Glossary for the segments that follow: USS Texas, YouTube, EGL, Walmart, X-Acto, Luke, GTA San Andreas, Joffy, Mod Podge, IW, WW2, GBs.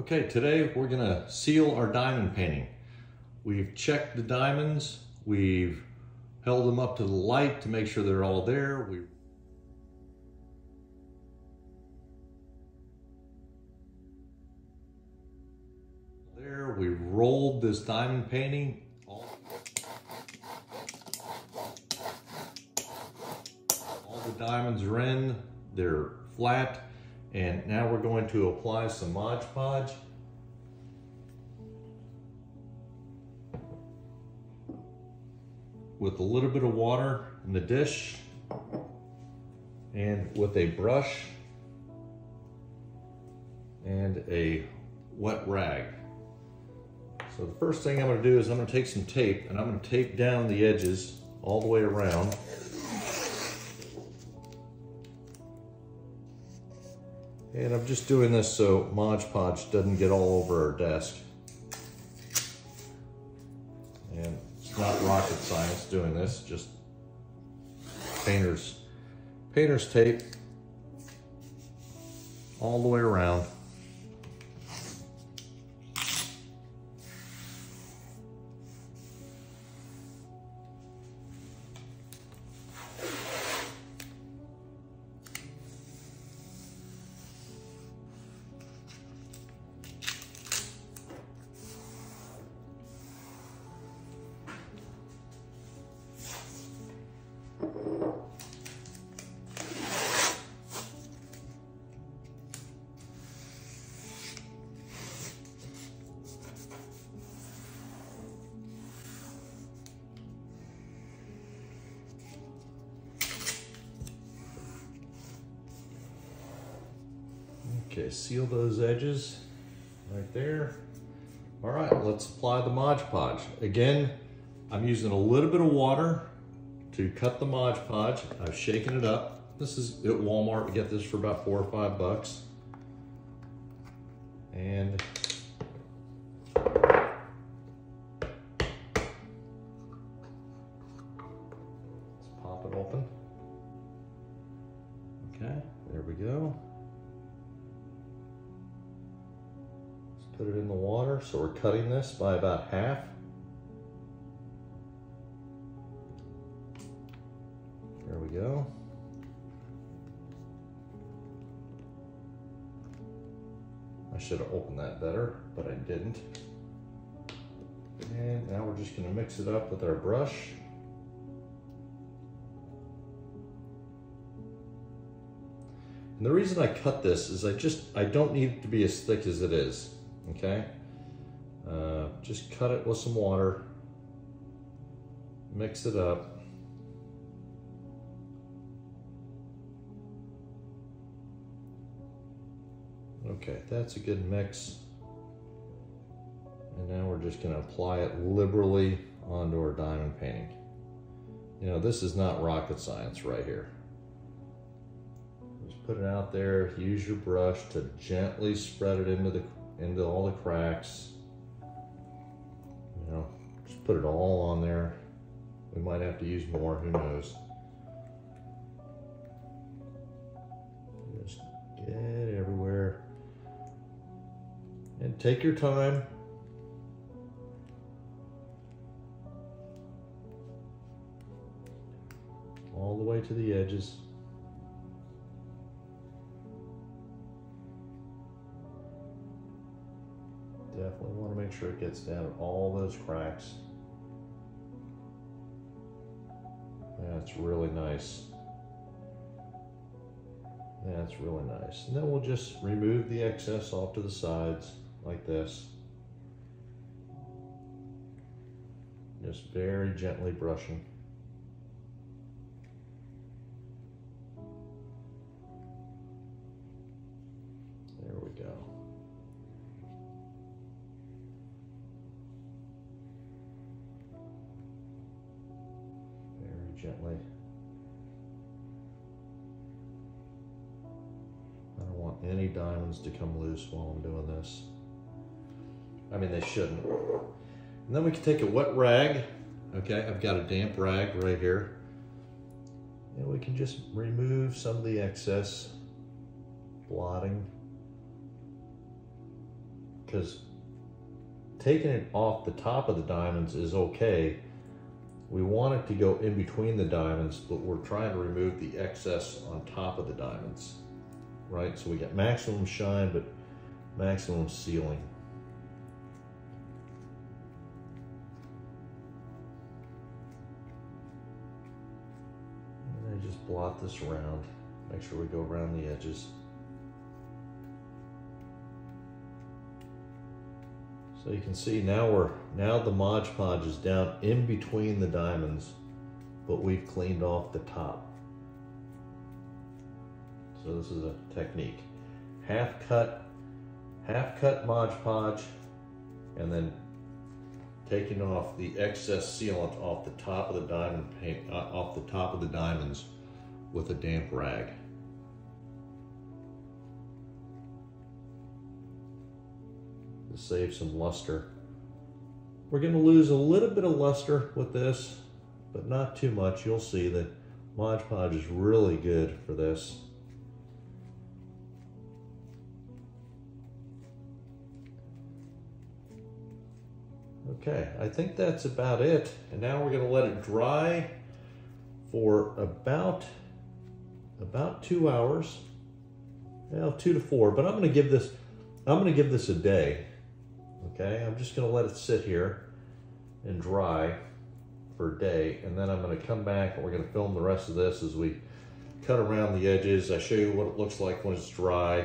Okay, today we're gonna seal our diamond painting. We've checked the diamonds, we've held them up to the light to make sure they're all there. We rolled this diamond painting. All the diamonds are in, they're flat. And now we're going to apply some Mod Podge. With a little bit of water in the dish and with a brush and a wet rag. So the first thing I'm going to do is I'm going to take some tape and I'm going to tape down the edges all the way around. And I'm just doing this so Mod Podge doesn't get all over our desk. And it's not rocket science doing this, just painter's tape all the way around. Okay, seal those edges right there. All right, let's apply the Mod Podge. Again, I'm using a little bit of water to cut the Mod Podge. I've shaken it up. This is at Walmart. We get this for about $4 or $5. And let's pop it open. Okay, there we go. Put it in the water. So we're cutting this by about half. There we go. I should have opened that better, but I didn't. And now we're just going to mix it up with our brush. And the reason I cut this is I don't need it to be as thick as it is. Okay, just cut it with some water, mix it up. Okay, that's a good mix. And now we're just gonna apply it liberally onto our diamond painting. You know, this is not rocket science right here. Just put it out there, use your brush to gently spread it into all the cracks. You know, just put it all on there. We might have to use more, who knows. Just get everywhere. And take your time. All the way to the edges. Definitely want to make sure it gets down all those cracks. That's really nice. That's really nice. And then we'll just remove the excess off to the sides like this. Just very gently brushing. There we go. Gently. I don't want any diamonds to come loose while I'm doing this. I mean, they shouldn't. And then we can take a wet rag. Okay, I've got a damp rag right here. And we can just remove some of the excess blotting. because taking it off the top of the diamonds is okay. We want it to go in between the diamonds, but we're trying to remove the excess on top of the diamonds, right? So we got maximum shine, but maximum sealing. And I just blot this around, make sure we go around the edges. So you can see now the Mod Podge is down in between the diamonds, but we've cleaned off the top. So this is a technique. Half cut Mod Podge, and then taking off the excess sealant off the top of the diamond paint, off the top of the diamonds with a damp rag. To save some luster. We're going to lose a little bit of luster with this, but not too much. You'll see that Mod Podge is really good for this. Okay, I think that's about it. And now we're going to let it dry for about 2 hours. Well, 2 to 4, but I'm going to give this a day. Okay, I'm just going to let it sit here and dry for a day, and then I'm going to come back and we're going to film the rest of this as we cut around the edges. I show you what it looks like when it's dry,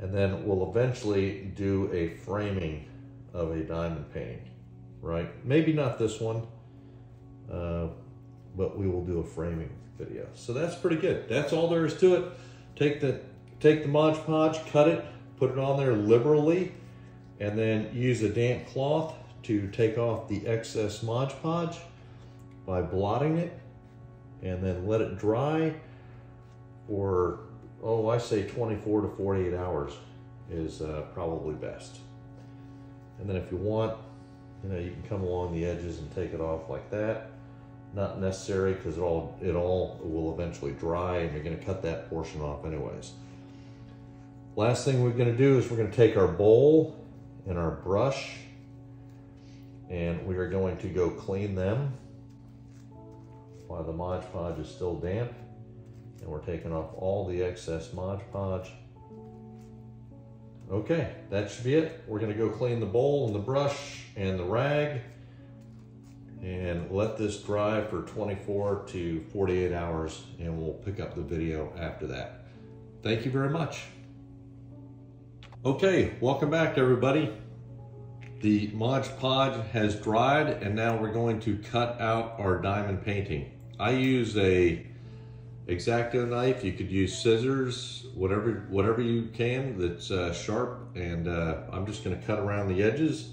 and then we'll eventually do a framing of a diamond painting, right? Maybe not this one, but we will do a framing video. So that's pretty good. That's all there is to it. Take the Mod Podge, cut it, put it on there liberally, and then use a damp cloth to take off the excess Mod Podge by blotting it, and then let it dry for, oh, I say 24 to 48 hours is probably best. And then if you want, you can come along the edges and take it off like that. Not necessary, because it all will eventually dry and you're gonna cut that portion off anyways. Last thing we're gonna do is we're gonna take our bowl and our brush, and we are going to go clean them while the Mod Podge is still damp, and we're taking off all the excess Mod Podge. Okay, that should be it. We're gonna go clean the bowl and the brush and the rag, and let this dry for 24 to 48 hours, and we'll pick up the video after that. Thank you very much. Okay, welcome back everybody. The Mod Podge has dried, and now we're going to cut out our diamond painting. I use a X-Acto knife. You could use scissors, whatever you can that's sharp, and I'm just gonna cut around the edges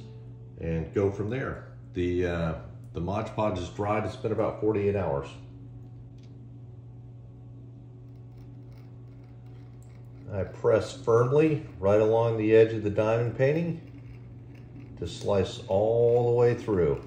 and go from there. The Mod Podge is dried. It's been about 48 hours. I press firmly right along the edge of the diamond painting to slice all the way through.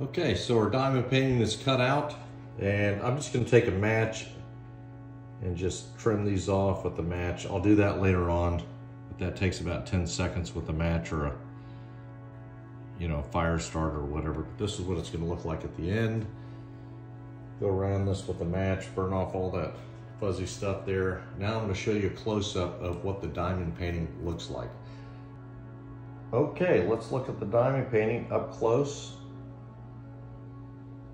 Okay, so our diamond painting is cut out, and I'm just going to take a match and just trim these off with the match. I'll do that later on, but that takes about 10 seconds with a match or a, fire starter or whatever. But this is what it's going to look like at the end. Go around this with a match, burn off all that fuzzy stuff there. Now I'm going to show you a close-up of what the diamond painting looks like. Okay, let's look at the diamond painting up close.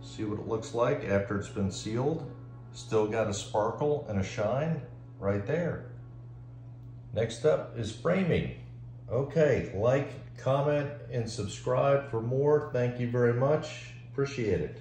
See what it looks like after it's been sealed. Still got a sparkle and a shine right there. Next up is framing. Okay, like, comment, and subscribe for more. Thank you very much. Appreciate it.